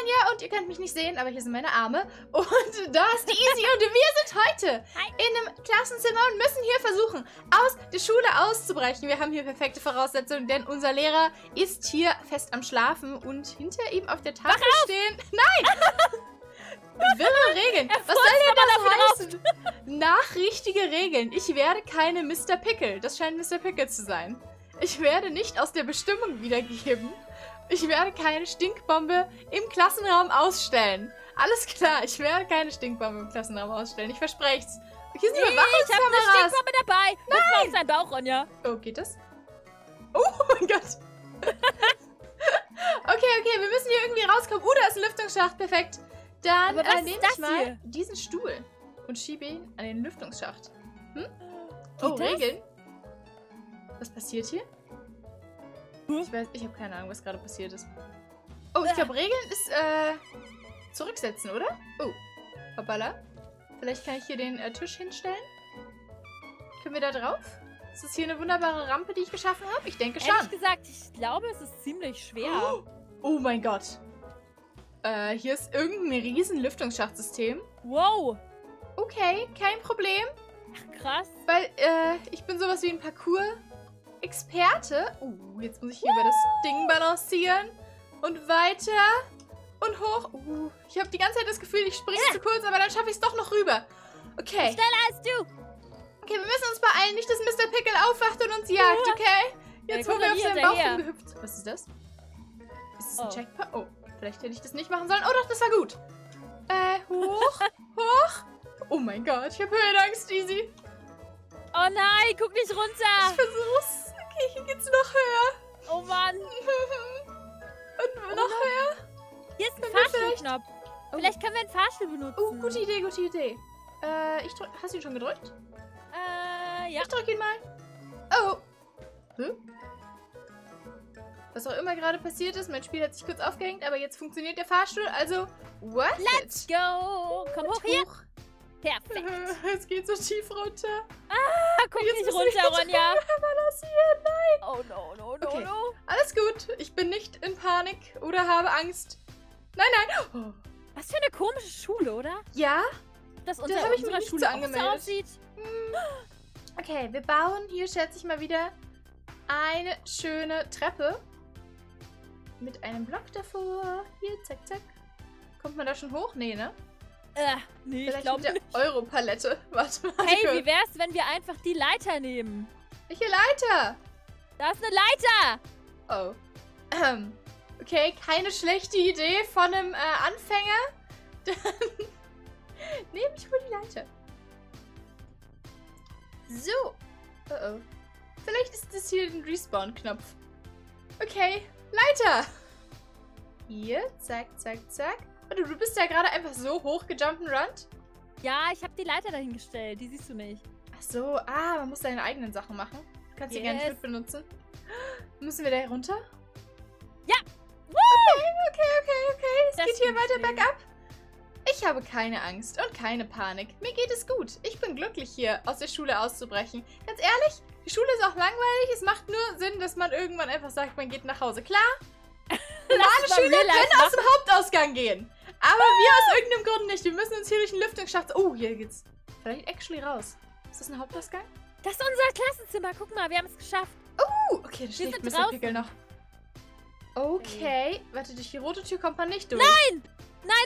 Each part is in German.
Sonja und ihr könnt mich nicht sehen, aber hier sind meine Arme. Und da ist die Easy und wir sind heute in einem Klassenzimmer und müssen hier versuchen, aus der Schule auszubrechen. Wir haben hier perfekte Voraussetzungen, denn unser Lehrer ist hier fest am Schlafen und hinter ihm auf der Tafel stehen... Nein! Wirre Regeln. Was soll denn das heißen? Nachrichtige Regeln. Ich werde keine Mr. Pickle. Das scheint Mr. Pickle zu sein. Ich werde nicht aus der Bestimmung wiedergegeben. Ich werde keine Stinkbombe im Klassenraum ausstellen. Alles klar, ich werde keine Stinkbombe im Klassenraum ausstellen. Ich verspreche es. Hier sind Überwachungskameras. Ich habe eine Stinkbombe dabei. Nein! Auf seinen Bauch, Ronja. Oh, geht das? Oh mein Gott. Okay, wir müssen hier irgendwie rauskommen. Da ist ein Lüftungsschacht. Perfekt. Dann nehme ich mal diesen Stuhl und schiebe ihn an den Lüftungsschacht. Hm? Oh, Regeln? Was passiert hier? Ich habe keine Ahnung, was gerade passiert ist. Oh, ich glaube, Regeln ist zurücksetzen, oder? Oh, hoppala. Vielleicht kann ich hier den Tisch hinstellen. Können wir da drauf? Ist das hier eine wunderbare Rampe, die ich geschaffen habe? Ich denke schon. Ehrlich gesagt, ich glaube, es ist ziemlich schwer. Oh mein Gott. Hier ist irgendein riesen Lüftungsschachtsystem. Wow. Okay, kein Problem. Ach, krass. Weil, ich bin sowas wie ein Parcours-Experte. Jetzt muss ich hier über das Ding balancieren. Und weiter. Und hoch. Ich habe die ganze Zeit das Gefühl, ich springe zu kurz, aber dann schaffe ich es doch noch rüber. Okay. Schneller als du. Okay, wir müssen uns beeilen. Nicht, dass Mr. Pickle aufwacht und uns jagt, okay? Jetzt, wo wir auf seinen Bauch rumgehüpft. Was ist das? Ist das ein Checkpoint? Oh. Vielleicht hätte ich das nicht machen sollen. Oh doch, das war gut. Hoch, hoch. Oh mein Gott, ich habe Höhenangst, Easy. Oh nein, guck nicht runter. Ich versuch's. Okay, hier geht's noch höher. Oh Mann. Und noch höher. Hier ist ein Fahrstuhlknopf. Vielleicht können wir einen Fahrstuhl benutzen. Oh, gute Idee, gute Idee. Hast du ihn schon gedrückt? Ja. Ich drücke ihn mal. Oh. Hm? Was auch immer gerade passiert ist, mein Spiel hat sich kurz aufgehängt, aber jetzt funktioniert der Fahrstuhl, also what? Let's go! Komm hoch hier! Perfekt! Es geht so tief runter. Ah, guck nicht runter, Ronja! Nein! Oh no, no, no, okay. No! Alles gut, ich bin nicht in Panik oder habe Angst. Nein, nein! Oh. Was für eine komische Schule, oder? Ja? Das habe ich mir nicht so angemeldet. Okay, wir bauen hier, schätze ich mal wieder, eine schöne Treppe. Mit einem Block davor. Hier, zack, zack. Kommt man da schon hoch? Nee, ne? Nee, vielleicht ich glaube nicht. Mit der Europalette. Warte mal. Hey, wie wär's, wenn wir einfach die Leiter nehmen? Welche Leiter? Da ist eine Leiter! Oh. Okay, keine schlechte Idee von einem Anfänger. Dann nehme ich wohl die Leiter. So. Oh. Vielleicht ist das hier ein Respawn-Knopf. Okay. Leiter! Hier, zack, zack, zack. Und du bist ja gerade einfach so hoch gejumpenrunnt? Ja, ich habe die Leiter dahingestellt. Die siehst du nicht. Ach so, man muss deine eigenen Sachen machen. Du kannst die gar nicht mit benutzen. Müssen wir da runter? Ja! Woo! Okay. Es geht hier weiter bergab. Ich habe keine Angst und keine Panik. Mir geht es gut. Ich bin glücklich, hier aus der Schule auszubrechen. Ganz ehrlich, die Schule ist auch langweilig. Es macht nur Sinn, dass man irgendwann einfach sagt, man geht nach Hause. Klar, normale Schüler können aus dem Hauptausgang gehen. Aber wir aus irgendeinem Grund nicht. Wir müssen uns hier durch den Lüftungsschacht... Oh, hier geht's vielleicht actually raus. Ist das ein Hauptausgang? Das ist unser Klassenzimmer. Guck mal, wir haben es geschafft. Oh, okay, da schläft Mr. Pickle noch. Okay, warte, durch die rote Tür kommt man nicht durch. Nein! Nein!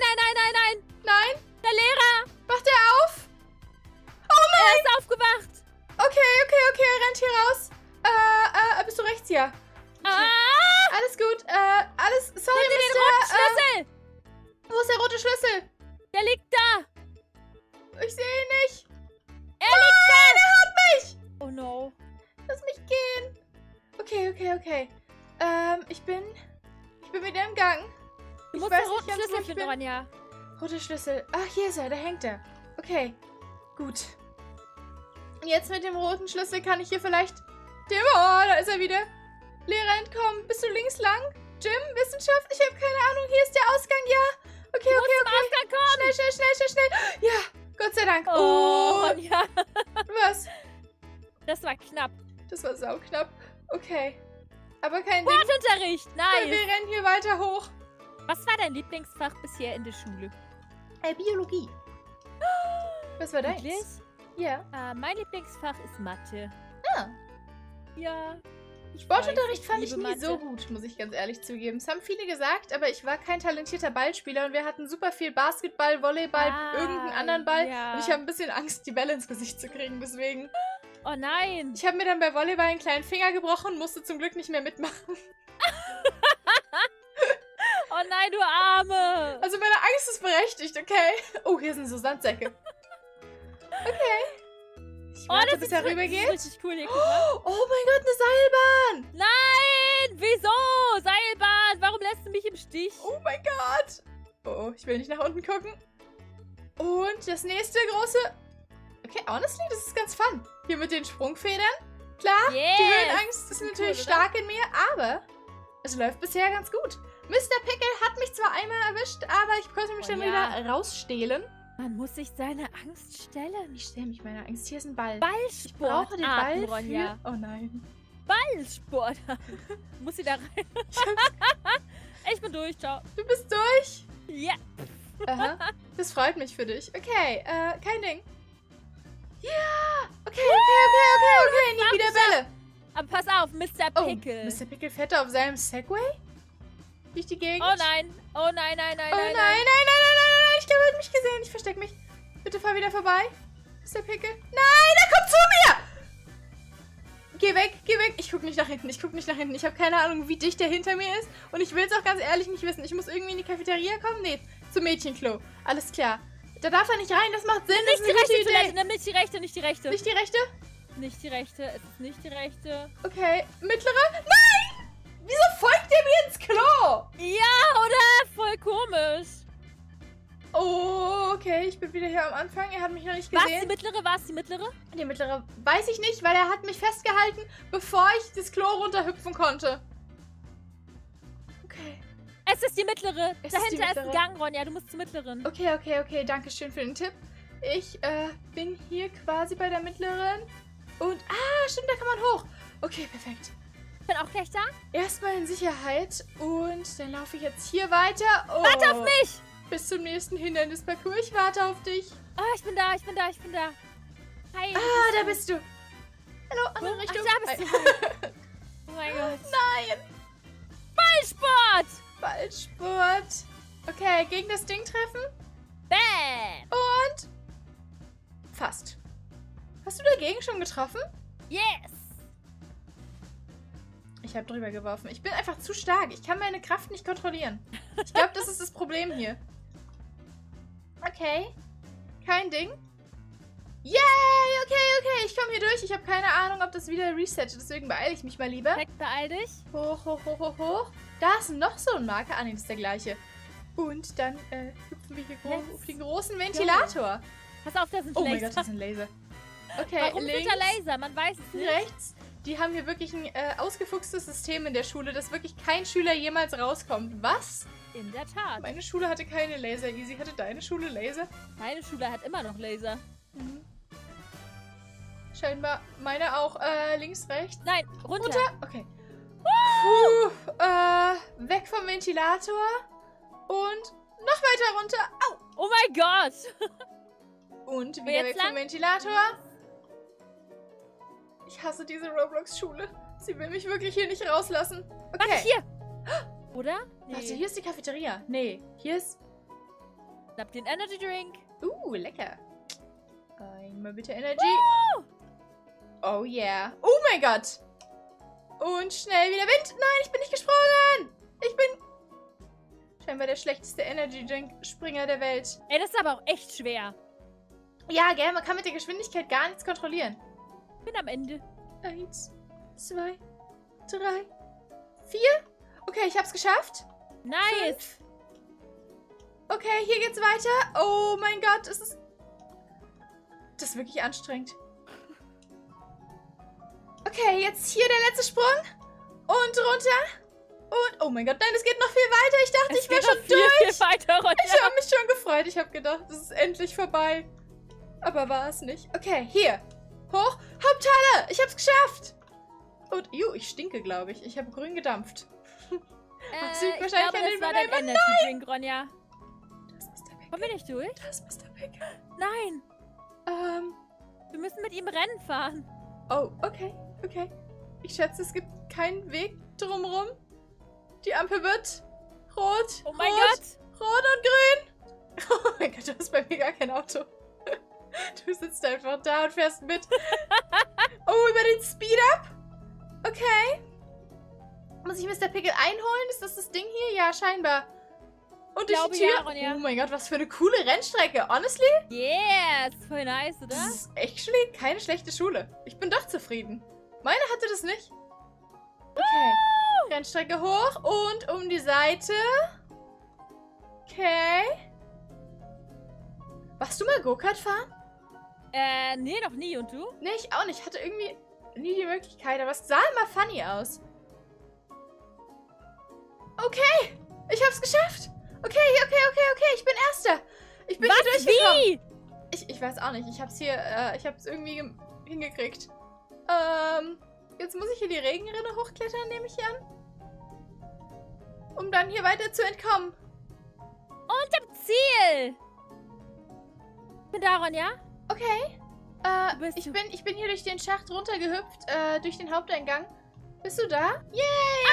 Der Lehrer! Wacht er auf? Oh nein! Er ist aufgewacht! Okay, er rennt hier raus. Bist du rechts hier? Alles gut, alles... Sorry, nimm dir den roten Schlüssel! Wo ist der rote Schlüssel? Der liegt da! Ich sehe ihn nicht! Er liegt da! Er hat mich! Oh no! Lass mich gehen! Okay. Ich bin wieder im Gang. Du musst den roten Schlüssel finden, Ronja. Roter Schlüssel. Ach, hier ist er. Da hängt er. Okay. Gut. Jetzt mit dem roten Schlüssel kann ich hier vielleicht... da ist er wieder. Lehrer entkommen. Bist du links lang? Jim, Wissenschaft? Ich habe keine Ahnung. Hier ist der Ausgang. Ja. Okay. Schnell. Ja. Gott sei Dank. Oh. Ronja. Was? Das war knapp. Das war sauknapp. Okay. Aber kein Ding. Sportunterricht. Nein. Nice. Wir rennen hier weiter hoch. Was war dein Lieblingsfach bisher in der Schule? Biologie. Was war dein? Ja. Mein Lieblingsfach ist Mathe. Ah. Ja. Sportunterricht fand ich nie so gut, muss ich ganz ehrlich zugeben. Es haben viele gesagt, aber ich war kein talentierter Ballspieler und wir hatten super viel Basketball, Volleyball, irgendeinen anderen Ball. Ja. Und ich habe ein bisschen Angst, die Bälle ins Gesicht zu kriegen, deswegen... Oh nein! Ich habe mir dann bei Volleyball einen kleinen Finger gebrochen und musste zum Glück nicht mehr mitmachen. Oh nein, du Arme! Also meine Angst ist berechtigt, okay? Oh, hier sind so Sandsäcke. Okay. Ich warte, das ist ja rübergeht. Richtig cool hier, oh mein Gott, eine Seilbahn! Nein! Wieso? Seilbahn! Warum lässt du mich im Stich? Oh mein Gott! Oh, ich will nicht nach unten gucken. Und das nächste große... Okay, honestly, das ist ganz fun. Hier mit den Sprungfedern. Klar, yes, die Höhenangst ist natürlich cool, stark in mir, aber es läuft bisher ganz gut. Mr. Pickle hat mich zwar einmal erwischt, aber ich konnte mich dann wieder rausstehlen. Man muss sich seiner Angst stellen. Ich stelle mich meiner Angst. Hier ist ein Ball. Ballsport. Ich brauche den Ball für... Oh nein. Ballsport. Muss sie da rein? Ich bin durch, ciao. Du bist durch? Ja. Aha. Das freut mich für dich. Okay, kein Ding. Ja. Okay. Nie wieder Bälle. Aber pass auf, Mr. Pickle. Oh, Mr. Pickle fährt auf seinem Segway? Durch die Gegend? Oh nein. Oh nein, nein, nein, oh, nein, nein, nein, nein, nein. Ich glaube, er hat mich gesehen. Ich verstecke mich. Bitte fahr wieder vorbei. Mr. Pickle. Nein, er kommt zu mir! Geh weg, geh weg. Ich gucke nicht nach hinten. Ich habe keine Ahnung, wie dicht der hinter mir ist. Und ich will es auch ganz ehrlich nicht wissen. Ich muss irgendwie in die Cafeteria kommen. Nee, zum Mädchenklo. Alles klar. Da darf er nicht rein. Das macht Sinn. Nicht die rechte Toilette. Nimm nicht die rechte, nicht die rechte. Nicht die rechte? Nicht die rechte. Es ist nicht die rechte. Okay. Mittlere? Nein! Wieso folgt der mir ins Klo? Ja, oder? Voll komisch. Oh, okay, ich bin wieder hier am Anfang. Er hat mich noch nicht gesehen. War es die mittlere? Die mittlere weiß ich nicht, weil er hat mich festgehalten, bevor ich das Klo runterhüpfen konnte. Okay. Es ist die mittlere. Dahinter ist ein Gang, Ronja. Du musst zur mittleren. Okay. Danke schön für den Tipp. Ich bin hier quasi bei der mittleren. Und, stimmt, da kann man hoch. Okay, perfekt. Ich bin auch gleich da. Erstmal in Sicherheit. Und dann laufe ich jetzt hier weiter. Oh. Warte auf mich! Bis zum nächsten Hindernisparcours. Ich warte auf dich. Ah, ich bin da. Hi. Da bist du. Hallo, andere Richtung. Ach, da bist du. Oh mein Gott. Nein. Ballsport. Okay, gegen das Ding treffen. Bam. Und? Fast. Hast du dagegen schon getroffen? Yes. Ich habe drüber geworfen. Ich bin einfach zu stark. Ich kann meine Kraft nicht kontrollieren. Ich glaube, das ist das Problem hier. Okay. Kein Ding. Yay! Okay. Ich komme hier durch. Ich habe keine Ahnung, ob das wieder resettet. Deswegen beeile ich mich mal lieber. Direkt beeil dich. Hoch. Da ist noch so ein Marker. Ah, nee, das ist der gleiche. Und dann hüpfen wir hier auf den großen Ventilator. Pass auf, da sind Laser. Oh mein Gott, das sind Laser. Okay, warum links, Laser? Man weiß es nicht. Rechts. Die haben hier wirklich ein ausgefuchstes System in der Schule, dass wirklich kein Schüler jemals rauskommt. Was? In der Tat. Meine Schule hatte keine Laser, Easy. Hatte deine Schule Laser? Meine Schule hat immer noch Laser. Mhm. Scheinbar meine auch. Links, rechts? Nein, runter. Okay. Weg vom Ventilator. Und noch weiter runter. Au. Oh mein Gott. Und wieder weg vom Ventilator. Ich hasse diese Roblox-Schule. Sie will mich wirklich hier nicht rauslassen. Okay. Warte, hier! Oder? Nee. Warte, hier ist die Cafeteria. Nee, hier ist... Schnapp den Energy Drink. Lecker. Einmal bitte Energy. Oh yeah. Oh mein Gott! Und schnell wieder Wind. Nein, ich bin nicht gesprungen. Ich bin... scheinbar der schlechteste Energy Drink-Springer der Welt. Ey, das ist aber auch echt schwer. Ja, gell? Man kann mit der Geschwindigkeit gar nichts kontrollieren. Ich bin am Ende. 1, 2, 3, 4. Okay, ich hab's geschafft. Nice. 5. Okay, hier geht's weiter. Oh mein Gott, es ist... das ist wirklich anstrengend. Okay, jetzt hier der letzte Sprung. Und runter. Und... oh mein Geht noch viel weiter. Ich dachte, ich wäre schon durch. Ich habe mich schon gefreut. Ich habe gedacht, es ist endlich vorbei. Aber war es nicht. Okay, hier. Hoch. Haupthalle! Ich hab's geschafft! Und, ich stinke, glaube ich. Ich habe grün gedampft. Das liegt wahrscheinlich glaube, an den Mülleimern. War dein Energy Drink, Ronja. Das ist Mr. Pickle. Kommen wir nicht durch? Das ist Mr. Pickle. Nein. Wir müssen mit ihm Rennen fahren. Oh, okay, okay. Ich schätze, es gibt keinen Weg drumherum. Die Ampel wird rot, oh mein Gott. Rot und grün. Oh mein Gott, du hast bei mir gar kein Auto. Du sitzt einfach da und fährst mit. Oh, über den Speed-Up? Okay. Muss ich Mr. Pickle einholen? Ist das das Ding hier? Ja, scheinbar. Und durch die Tür? Ja, Ronja. Oh mein Gott, was für eine coole Rennstrecke. Honestly? Yeah, ist voll nice, oder? Das ist actually keine schlechte Schule. Ich bin doch zufrieden. Meine hatte das nicht. Okay. Woo! Rennstrecke hoch und um die Seite. Okay. Warst du mal Go-Kart fahren? Nee, noch nie. Und du? Nee, ich auch nicht. Ich hatte irgendwie nie die Möglichkeit, aber es sah immer funny aus. Okay, ich hab's geschafft. Okay, ich bin Erster. Ich bin hier durchgekommen. Wie? Ich weiß auch nicht. Ich hab's hier, ich hab's irgendwie hingekriegt. Jetzt muss ich hier die Regenrinne hochklettern, nehme ich an. Um dann hier weiter zu entkommen. Und am Ziel. Ich bin da, Ronja. Okay. Ich bin hier durch den Schacht runtergehüpft, durch den Haupteingang. Bist du da? Yay!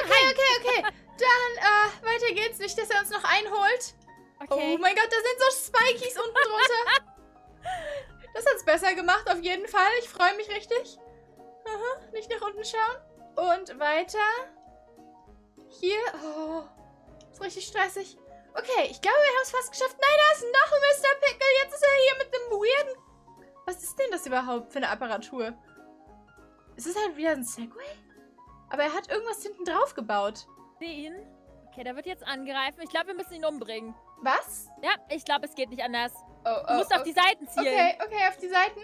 Okay. Dann, weiter geht's. Nicht, dass er uns noch einholt. Okay. Oh mein Gott, da sind so Spikies unten drunter. Das hat's besser gemacht, auf jeden Fall. Ich freue mich richtig. Aha, nicht nach unten schauen. Und weiter. Hier. Oh, ist richtig stressig. Okay, ich glaube, wir haben es fast geschafft. Nein, da ist noch ein Mr. Pickle. Jetzt ist er hier mit einem weirden... Was ist denn das überhaupt für eine Apparatur? Ist es halt wieder ein Segway? Aber er hat irgendwas hinten drauf gebaut. Seh ihn. Okay, der wird jetzt angreifen. Ich glaube, wir müssen ihn umbringen. Was? Ja, ich glaube, es geht nicht anders. Du musst auf die Seiten zielen. Okay, auf die Seiten?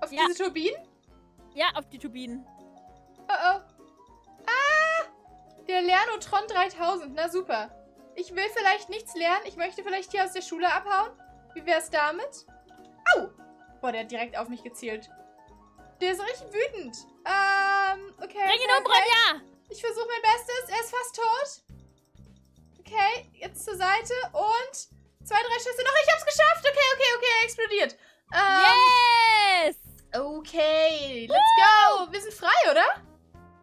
Auf diese Turbinen? Ja, auf die Turbinen. Der Lernotron 3000. Na super. Ich will vielleicht nichts lernen. Ich möchte vielleicht hier aus der Schule abhauen. Wie wär's damit? Au! Boah, der hat direkt auf mich gezielt. Der ist richtig wütend. Okay. Bring ihn um, Ronja! Ich versuche mein Bestes. Er ist fast tot. Okay, jetzt zur Seite. Und 2, 3 Schüsse noch. Ich hab's geschafft. Okay, er explodiert. Yes! Okay, let's go. Wir sind frei, oder?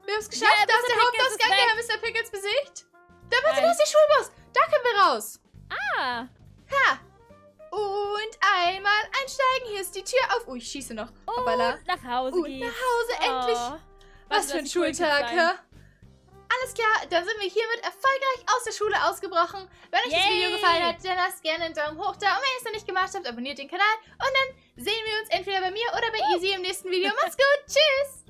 Wir haben's geschafft. Ja, da ist der Hauptausgang. Wir haben Mr. Pickles besiegt. Da passiert das die Schulbus. Da können wir raus. Ah. Ha. Und einmal einsteigen. Hier ist die Tür auf. Oh, ich schieße noch. Hoppala. Und nach Hause endlich. Was für ein Schultag, hä? Alles klar, dann sind wir hiermit erfolgreich aus der Schule ausgebrochen. Wenn euch das Video gefallen hat, dann lasst gerne einen Daumen hoch da. Und wenn ihr es noch nicht gemacht habt, abonniert den Kanal. Und dann sehen wir uns entweder bei mir oder bei Easy im nächsten Video. Macht's gut. Tschüss.